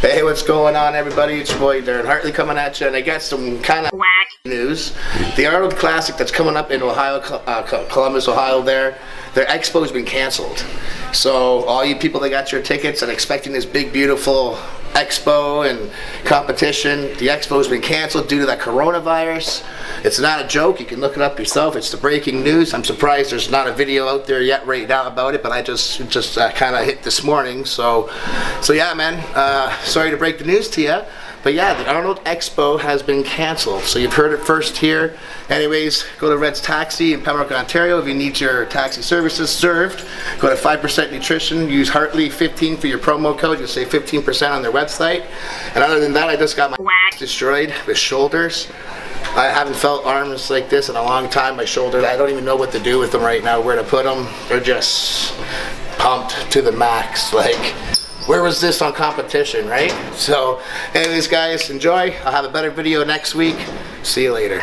Hey, what's going on, everybody? It's your boy Darren Hartley coming at you, and I got some kind of whack news. The Arnold Classic that's coming up in Ohio, Columbus, Ohio, their expo's been canceled. So all you people that got your tickets and expecting this big, beautiful expo and competition, the expo's been canceled due to that coronavirus. It's not a joke. You can look it up yourself. It's the breaking news. I'm surprised there's not a video out there yet right now about it, but I just kind of hit this morning. So yeah, man. Sorry to break the news to you, but yeah, the Arnold Expo has been canceled. So you've heard it first here. Anyways, go to Red's Taxi in Pembroke, Ontario if you need your taxi services served. Go to 5% Nutrition. Use Hartley15 for your promo code. You'll save 15% on their website. And other than that, I just got my ass destroyed with shoulders. I haven't felt arms like this in a long time. My shoulders, I don't even know what to do with them right now, where to put them. They're just pumped to the max. Like, where was this on competition, right? So anyways, guys, enjoy. I'll have a better video next week. See you later.